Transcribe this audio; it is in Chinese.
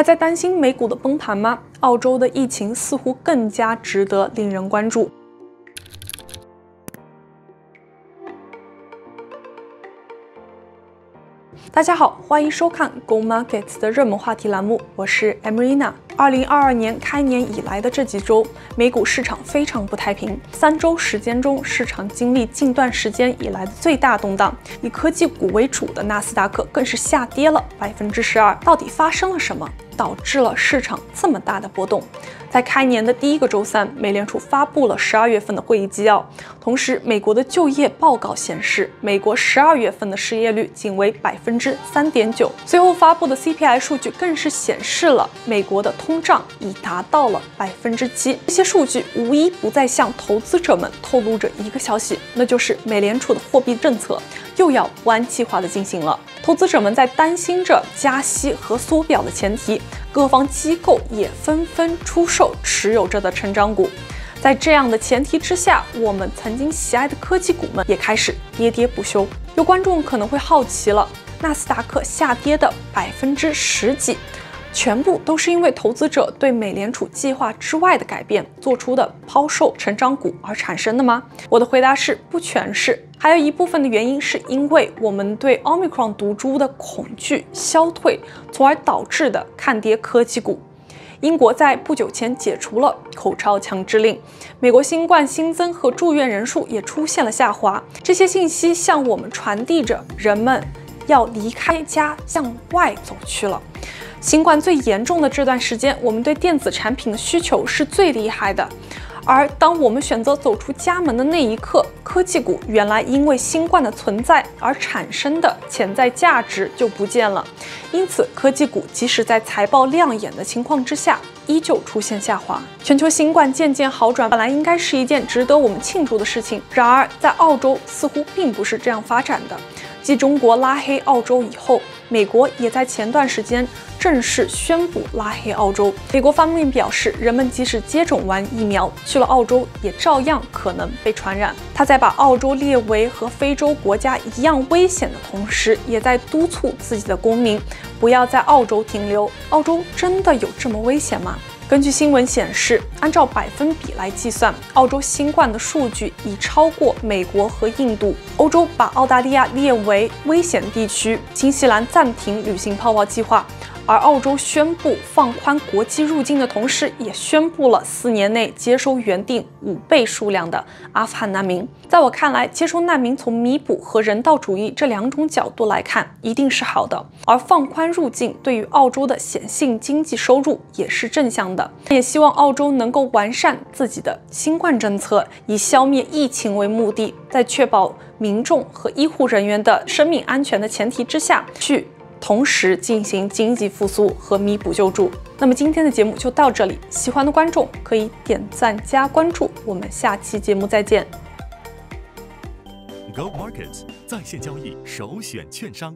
还在担心美股的崩盘吗？澳洲的疫情似乎更加值得令人关注。 大家好，欢迎收看 Go Markets 的热门话题栏目，我是 Emerina。2022年开年以来的这几周，美股市场非常不太平。3周时间中，市场经历近段时间以来的最大动荡。以科技股为主的纳斯达克更是下跌了 12%。到底发生了什么，导致了市场这么大的波动？在开年的第一个周三，美联储发布了12月份的会议纪要，同时美国的就业报告显示，美国12月份的失业率仅为 3.9%，随后发布的 CPI 数据更是显示了美国的通胀已达到了 7%。这些数据无一不在向投资者们透露着一个消息，那就是美联储的货币政策又要不按计划的进行了。投资者们在担心着加息和缩表的前提，各方机构也纷纷出售持有着的成长股。 在这样的前提之下，我们曾经喜爱的科技股们也开始跌跌不休。有观众可能会好奇了，纳斯达克下跌的10%几，全部都是因为投资者对美联储计划之外的改变做出的抛售成长股而产生的吗？我的回答是不全是，还有一部分的原因是因为我们对 Omicron 毒株的恐惧消退，从而导致的看跌科技股。 英国在不久前解除了口罩强制令，美国新冠新增和住院人数也出现了下滑。这些信息向我们传递着人们要离开家向外走去了。新冠最严重的这段时间，我们对电子产品的需求是最厉害的。 而当我们选择走出家门的那一刻，科技股原来因为新冠的存在而产生的潜在价值就不见了。因此，科技股即使在财报亮眼的情况之下，依旧出现下滑。全球新冠渐渐好转，本来应该是一件值得我们庆祝的事情，然而在澳洲似乎并不是这样发展的。继中国拉黑澳洲以后，美国也在前段时间 正式宣布拉黑澳洲。美国方面表示，人们即使接种完疫苗，去了澳洲也照样可能被传染。他在把澳洲列为和非洲国家一样危险的同时，也在督促自己的公民不要在澳洲停留。澳洲真的有这么危险吗？ 根据新闻显示，按照%比来计算，澳洲新冠的数据已超过美国和印度。欧洲把澳大利亚列为危险地区，新西兰暂停旅行泡泡计划，而澳洲宣布放宽国际入境的同时，也宣布了4年内接收原定5倍数量的阿富汗难民。在我看来，接收难民从弥补和人道主义这2种角度来看，一定是好的。而放宽入境对于澳洲的显性经济收入也是正向的。 也希望澳洲能够完善自己的新冠政策，以消灭疫情为目的，在确保民众和医护人员的生命安全的前提之下，去同时进行经济复苏和弥补救助。那么今天的节目就到这里，喜欢的观众可以点赞加关注，我们下期节目再见。Go Markets 在线交易首选券商。